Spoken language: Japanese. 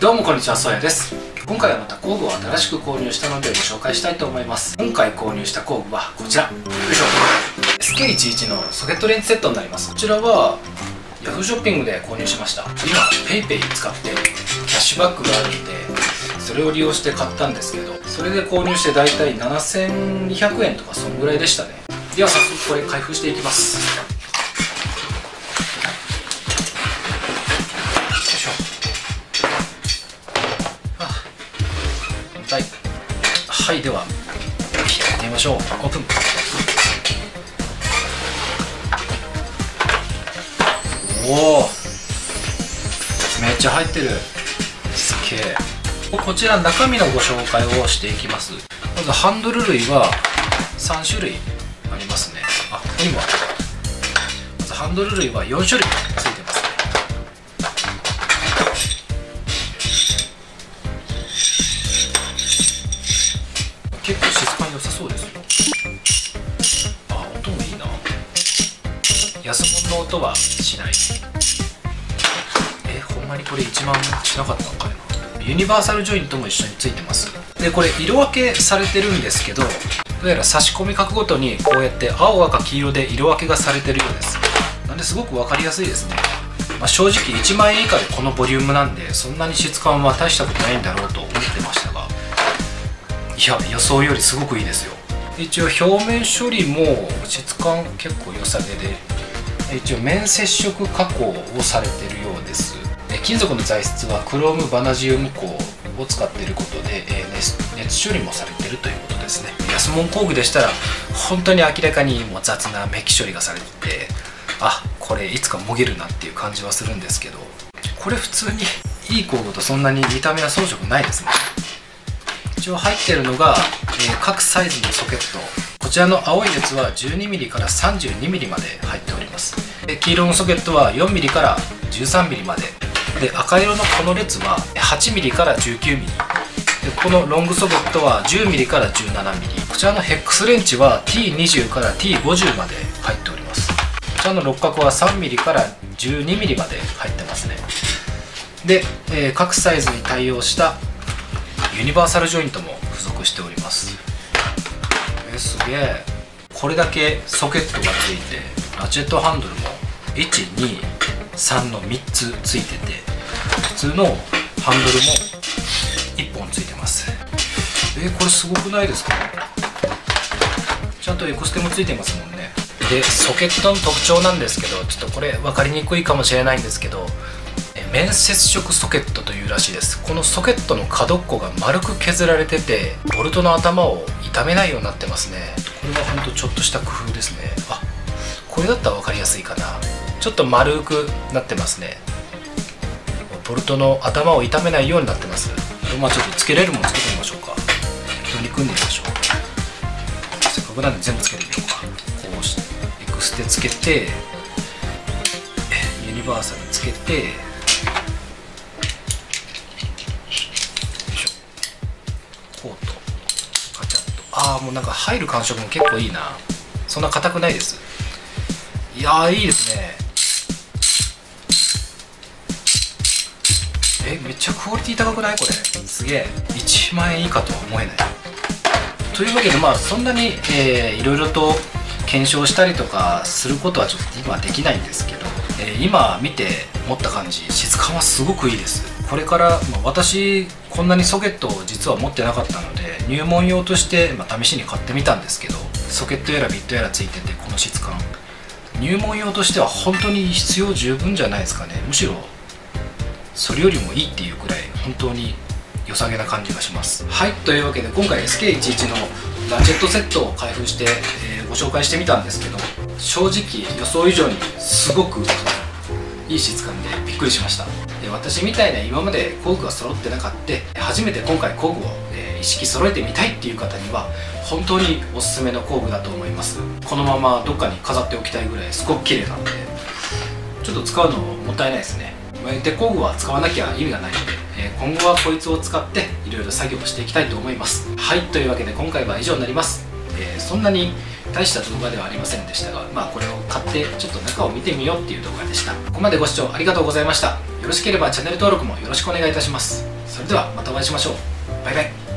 どうもこんにちは、そうやです。今回はまた工具を新しく購入したのでご紹介したいと思います。今回購入した工具はこちら、よいしょ、 SK11 のソケットレンチセットになります。こちらは Yahoo ショッピングで購入しました。今 PayPay 使ってキャッシュバックがあるので、それを利用して買ったんですけど、それで購入してだいたい7200円とかそんぐらいでしたね。では早速これ開封していきます。はい、では開いてみましょう。オープン。おお、めっちゃ入ってる。すげえ。こちら中身のご紹介をしていきます。まずハンドル類は3種類ありますね。あ、ここにもある。まずハンドル類は4種類ついてます。結構質感良さそうですよ。あ、音もいいな。安物の音はしない。ほんまにこれ1万しなかったのかな。ユニバーサルジョイントも一緒についてます。でこれ色分けされてるんですけど、どうやら差し込み角ごとにこうやって青赤黄色で色分けがされてるようです。なんですごく分かりやすいですね。まあ、正直1万円以下でこのボリュームなんで、そんなに質感は大したことないんだろうと思ってましたが、いや予想よりすごくいいですよ。一応表面処理も質感結構良さげで、一応面接触加工をされてるようです。金属の材質はクロームバナジウム鋼を使っていることで、熱処理もされてるということですね。安物工具でしたら本当に明らかにもう雑なメッキ処理がされてて、あ、これいつかもげるなっていう感じはするんですけど、これ普通にいい工具とそんなに見た目は遜色ないですね。一応入ってるのが、各サイズのソケット。こちらの青い列は 12mm から 32mm まで入っております。黄色のソケットは 4mm から 13mm までで、赤色のこの列は 8mm から 19mm で、このロングソケットは 10mm から 17mm。 こちらのヘックスレンチは T20 から T50 まで入っております。こちらの六角は 3mm から 12mm まで入ってますね。で、各サイズに対応したユニバーサルジョイントも付属しております。すげえ。これだけソケットがついて、ラチェットハンドルも1、2、3の3つついてて、普通のハンドルも1本ついてます。これすごくないですか？ちゃんとエコステもついてますもんね。でソケットの特徴なんですけど、ちょっとこれ分かりにくいかもしれないんですけど、面接触ソケットというらしいです。このソケットの角っこが丸く削られてて、ボルトの頭を傷めないようになってますね。これはほんとちょっとした工夫ですね。あ、これだったら分かりやすいかな。ちょっと丸くなってますね。ボルトの頭を傷めないようになってます。まあちょっとつけれるものつけてみましょうか。取り組んでみましょう。せっかくなんで全部つけてみようか。こうしてエクステつけて、ユニバーサルつけて、コートカチャッと。ああ、もうなんか入る感触も結構いいな。そんな硬くないです。いやー、いいですね。めっちゃクオリティ高くないこれ？すげえ。1万円以下とは思えない。というわけで、まあそんなにいろいろと検証したりとかすることはちょっと今できないんですけど、今見て持った感じ、質感はすごくいいです。これから、まあ、私こんなにソケットを実は持ってなかったので、入門用として、まあ、試しに買ってみたんですけど、ソケットやらビットやらついてて、この質感、入門用としては本当に必要十分じゃないですかね。むしろそれよりもいいっていうくらい本当に良さげな感じがします。はい、というわけで今回 SK11 のラチェットセットを開封して、ご紹介してみたんですけど、正直予想以上にすごくいい質感でびっくりしました。で私みたいな今まで工具が揃ってなかった、初めて今回工具を、一式揃えてみたいっていう方には本当におすすめの工具だと思います。このままどっかに飾っておきたいぐらいすごく綺麗なので、ちょっと使うのもったいないですね。で工具は使わなきゃ意味がないので、今後はこいつを使っていろいろ作業していきたいと思います。はい、というわけで今回は以上になります。そんなに大した動画ではありませんでしたが、まあこれを買ってちょっと中を見てみようっていう動画でした。ここまでご視聴ありがとうございました。よろしければチャンネル登録もよろしくお願いいたします。それではまたお会いしましょう。バイバイ。